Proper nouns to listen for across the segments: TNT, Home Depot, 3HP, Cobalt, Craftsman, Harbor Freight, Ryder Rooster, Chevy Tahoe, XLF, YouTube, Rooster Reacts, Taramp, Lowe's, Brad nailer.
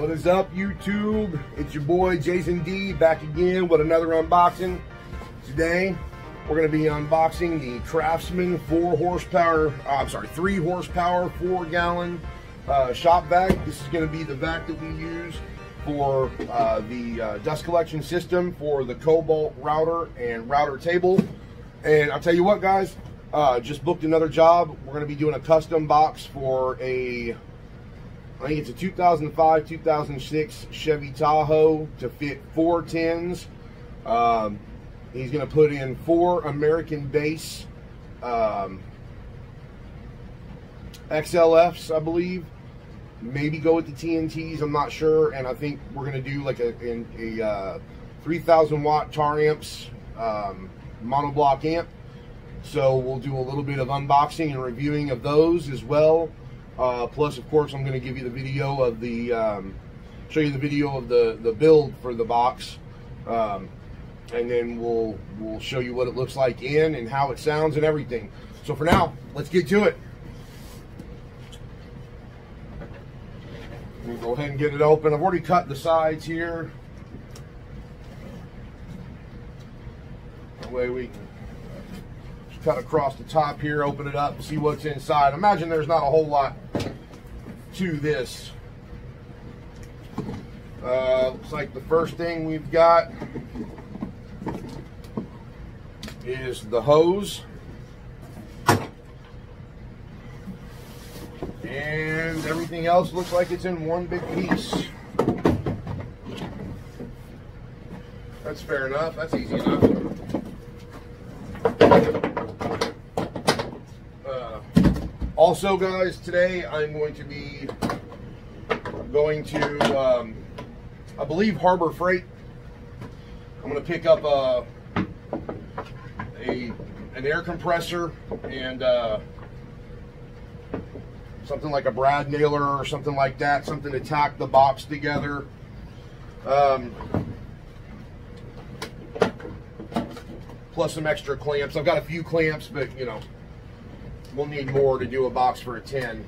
What is up, YouTube? It's your boy Jason D back again with another unboxing. Today we're going to be unboxing the Craftsman 3 horsepower 4 gallon shop vac. This is going to be the vac that we use for the dust collection system for the Cobalt router and router table. And I'll tell you what, guys, just booked another job. We're going to be doing a custom box for a, I think it's a 2005, 2006 Chevy Tahoe to fit 4 10s. He's going to put in 4 American bass XLFs, I believe. Maybe go with the TNTs, I'm not sure. And I think we're going to do like a 3,000 watt Taramp monoblock amp. So we'll do a little bit of unboxing and reviewing of those as well. Plus, of course, I'm going to give you the video of the, show you the video of the build for the box, and then we'll show you what it looks like in and how it sounds and everything. So for now, let's get to it. We'll go ahead and get it open. I've already cut the sides here. That way we can cut across the top here, open it up, see what's inside. Imagine there's not a whole lot to this. Looks like the first thing we've got is the hose. And everything else looks like it's in one big piece. That's fair enough. That's easy enough. Also, guys, today I'm going to be going to, I believe, Harbor Freight. I'm going to pick up an air compressor and something like a Brad nailer or something like that, something to tack the box together. Plus some extra clamps. I've got a few clamps, but, you know, we'll need more to do a box for a 10.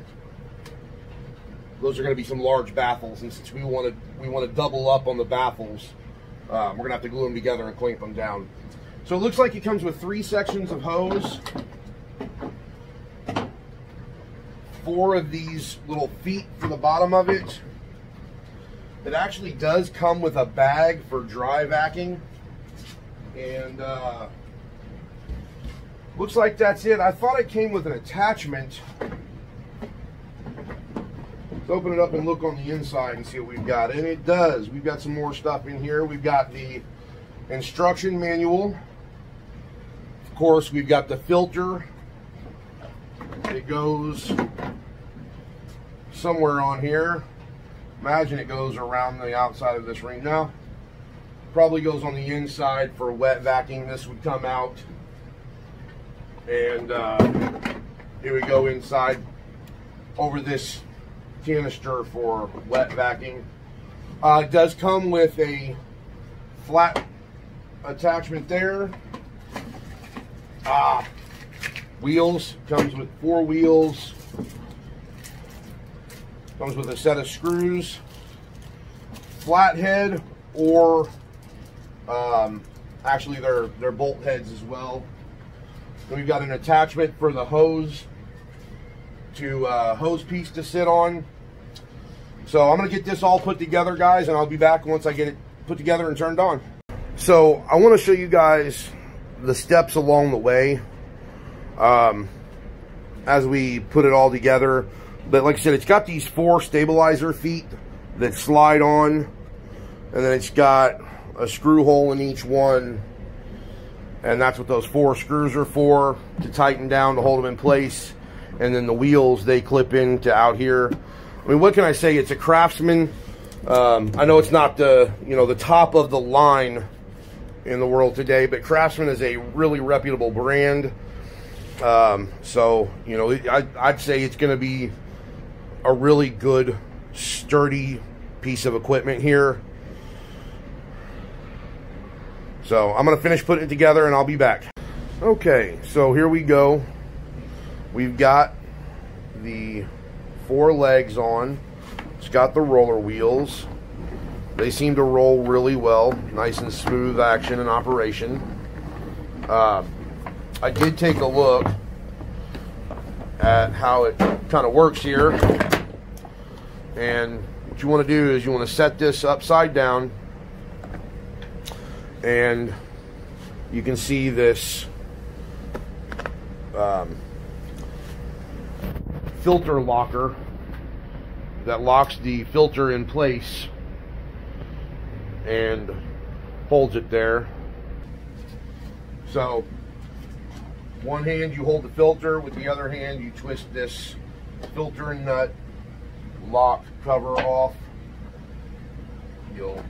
Those are going to be some large baffles, and since we want to double up on the baffles, we're going to have to glue them together and clamp them down. So it looks like it comes with 3 sections of hose, 4 of these little feet for the bottom of it. It actually does come with a bag for dry vacuuming, and looks like that's it. I thought it came with an attachment. Let's open it up and look on the inside and see what we've got. And it does. We've got some more stuff in here. We've got the instruction manual. Of course, we've got the filter. It goes somewhere on here. Imagine it goes around the outside of this ring now. Probably goes on the inside for wet vacuuming. This would come out. And here we go inside over this canister for wet vacuuming. It does come with a flat attachment there. Wheels, comes with 4 wheels. Comes with a set of screws, flathead, or actually they're bolt heads as well. We've got an attachment for the hose to hose piece to sit on. So I'm going to get this all put together, guys, and I'll be back once I get it put together and turned on. So I want to show you guys the steps along the way as we put it all together. But like I said, it's got these 4 stabilizer feet that slide on, and then it's got a screw hole in each one. And that's what those 4 screws are for, to tighten down, to hold them in place. And then the wheels, they clip into out here. I mean, what can I say? It's a Craftsman. I know it's not the, you know, the top of the line in the world today, but Craftsman is a really reputable brand. So, you know, I'd say it's going to be a really good, sturdy piece of equipment here. So I'm going to finish putting it together and I'll be back. Okay, so here we go. We've got the 4 legs on. It's got the roller wheels. They seem to roll really well, nice and smooth action and operation. I did take a look at how it kind of works here, and what you want to do is you want to set this upside down, and you can see this filter locker that locks the filter in place and holds it there. So one hand you hold the filter, with the other hand you twist this filter nut lock cover off. You'll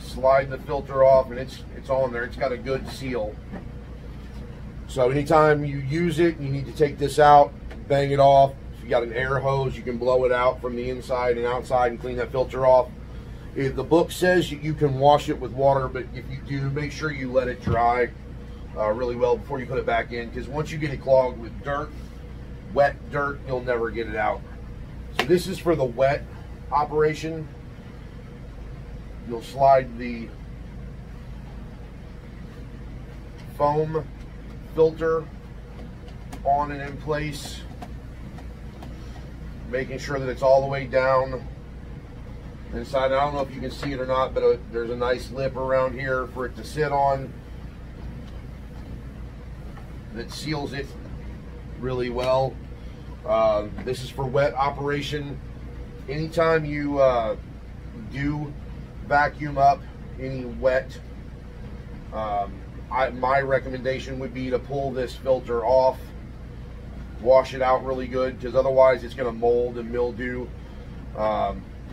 slide the filter off and it's on there. It's got a good seal. So anytime you use it, you need to take this out, bang it off. If you got an air hose, you can blow it out from the inside and outside and clean that filter off. The book says you can wash it with water, but if you do, make sure you let it dry really well before you put it back in, because once you get it clogged with dirt, wet dirt, you'll never get it out. So this is for the wet operation. You'll slide the foam filter on and in place, making sure that it's all the way down inside. I don't know if you can see it or not, but there's a nice lip around here for it to sit on that seals it really well. This is for wet operation. Anytime you do vacuum up any wet, my recommendation would be to pull this filter off, wash it out really good, because otherwise it's going to mold and mildew,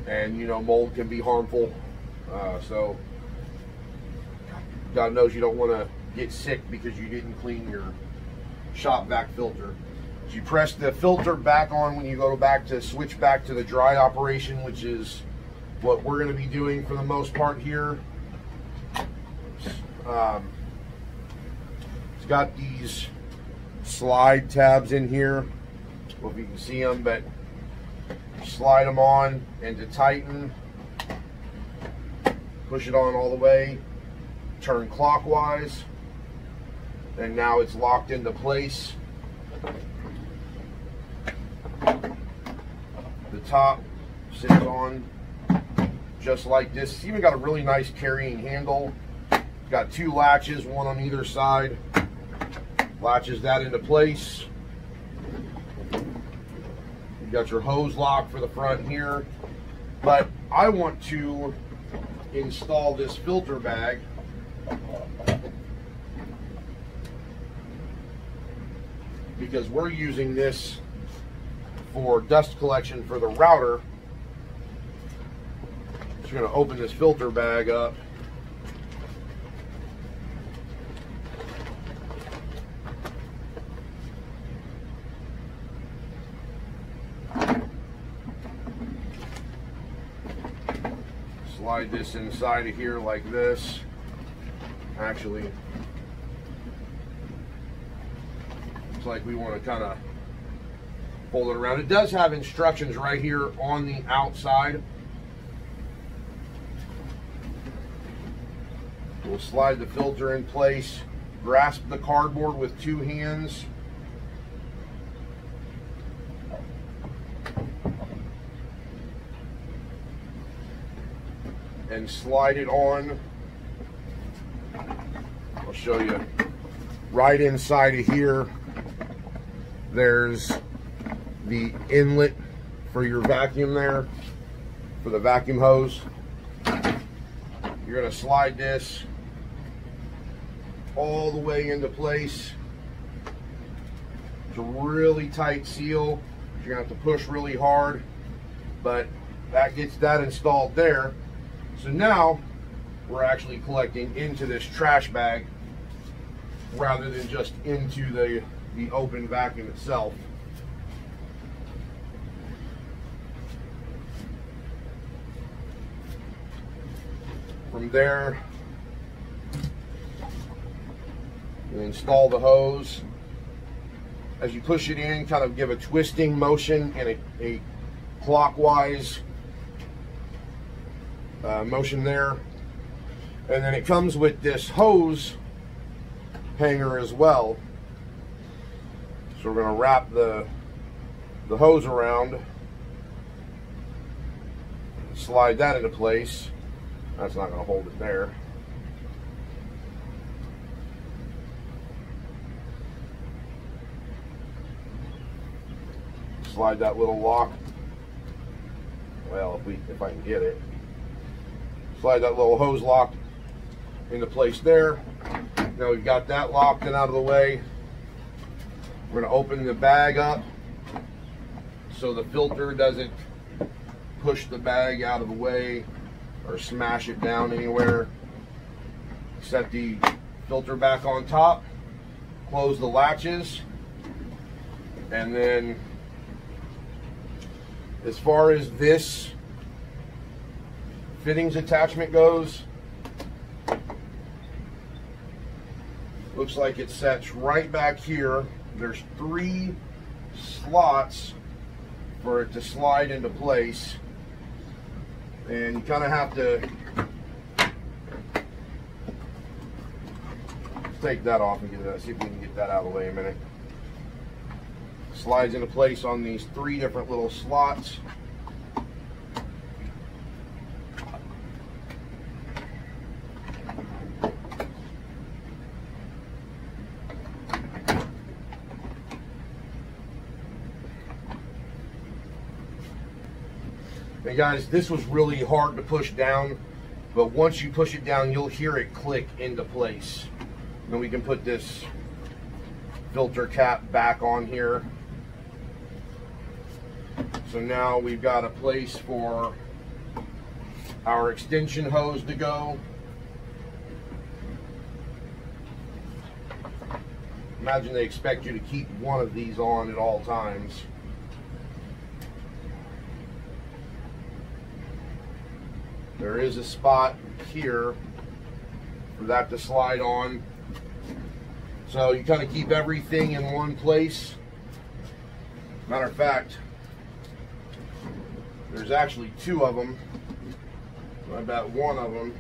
and you know, mold can be harmful. So God knows you don't want to get sick because you didn't clean your shop vac filter. So you press the filter back on when you go back to switch back to the dry operation, which is what we're going to be doing for the most part here. It's got these slide tabs in here. I hope you can see them, but slide them on, and to tighten, push it on all the way, turn clockwise, and now it's locked into place. The top sits on just like this. It's even got a really nice carrying handle. It's got two latches, one on either side. Latches that into place. You got your hose lock for the front here, but I want to install this filter bag because we're using this for dust collection for the router. Just going to open this filter bag up. Slide this inside of here like this. Actually, looks like we want to kind of fold it around. It does have instructions right here on the outside. We'll slide the filter in place, grasp the cardboard with two hands, and slide it on. I'll show you right inside of here. There's the inlet for your vacuum there, for the vacuum hose. You're going to slide this all the way into place. It's a really tight seal. You're going to have to push really hard, but that gets that installed there. So now we're actually collecting into this trash bag rather than just into the open vacuum itself. From there, you install the hose. As you push it in, kind of give a twisting motion and a clockwise motion there. And then it comes with this hose hanger as well. So we're going to wrap the hose around, slide that into place. That's not going to hold it there. Slide that little lock, well, if I can get it, slide that little hose lock into place there. Now we've got that locked and out of the way. We're going to open the bag up so the filter doesn't push the bag out of the way or smash it down anywhere. Set the filter back on top, close the latches, and then as far as this fittings attachment goes, looks like it sets right back here. There's 3 slots for it to slide into place, and you kind of have to take that off and get that, see if we can get that out of the way a minute. Slides into place on these 3 different little slots. And guys, this was really hard to push down, but once you push it down, you'll hear it click into place. Then we can put this filter cap back on here. So now we've got a place for our extension hose to go. Imagine they expect you to keep one of these on at all times. There is a spot here for that to slide on. So you kind of keep everything in one place. Matter of fact, there's actually 2 of them. I bet one of them,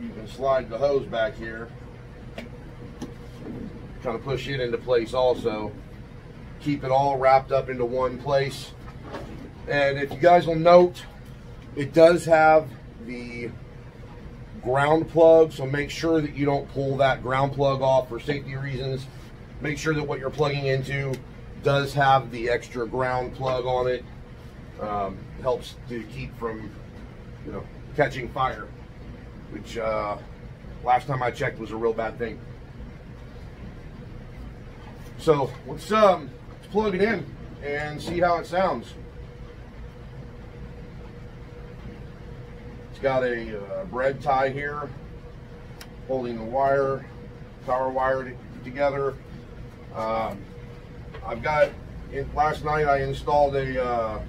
you can slide the hose back here, kind of push it into place also. Keep it all wrapped up into one place. And if you guys will note, it does have the ground plug, so make sure that you don't pull that ground plug off for safety reasons. Make sure that what you're plugging into does have the extra ground plug on it. Helps to keep from, you know, catching fire, which last time I checked was a real bad thing. So let's plug it in and see how it sounds. It's got a bread tie here holding the wire, power wire together. I've got it. Last night I installed a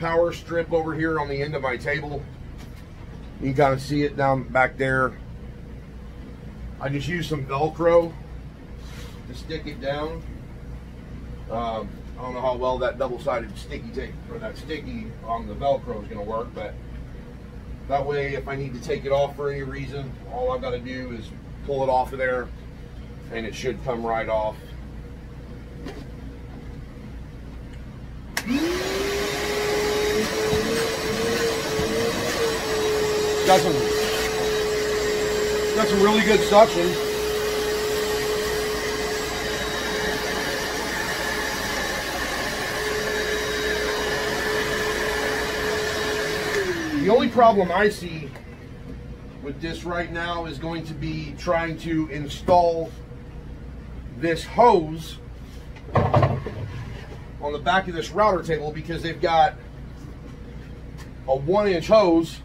power strip over here on the end of my table. You can kind of see it down back there. I just used some Velcro to stick it down. I don't know how well that double-sided sticky tape or that sticky on the Velcro is going to work, but that way if I need to take it off for any reason, all I've got to do is pull it off of there and it should come right off. Got some really good suction. The only problem I see with this right now is going to be trying to install this hose on the back of this router table, because they've got a 1-inch hose.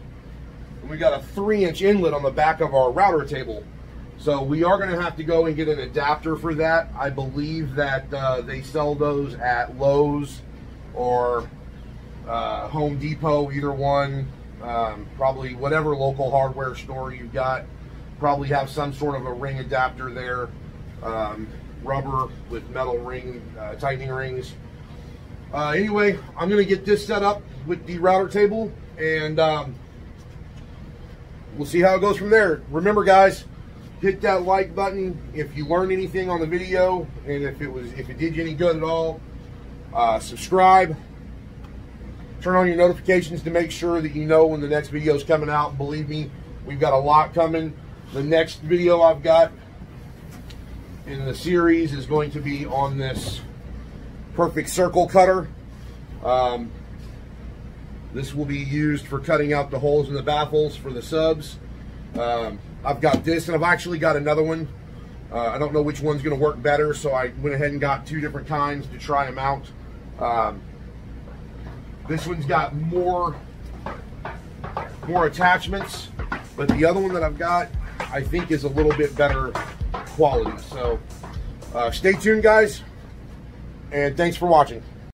We got a 3-inch inlet on the back of our router table, so we are going to have to go and get an adapter for that. I believe that they sell those at Lowe's or Home Depot, either one. Probably whatever local hardware store you've got, probably have some sort of a ring adapter there. rubber with metal ring, tightening rings. Anyway, I'm going to get this set up with the router table, and we'll see how it goes from there. Remember, guys, hit that like button if you learned anything on the video, and if it did you any good at all. Subscribe, turn on your notifications to make sure that you know when the next video is coming out. Believe me, we've got a lot coming. The next video I've got in the series is going to be on this perfect circle cutter. This will be used for cutting out the holes in the baffles for the subs. I've got this, and I've actually got another one. I don't know which one's going to work better, so I went ahead and got two different kinds to try them out. This one's got more attachments, but the other one that I've got, I think, is a little bit better quality. So stay tuned, guys, and thanks for watching.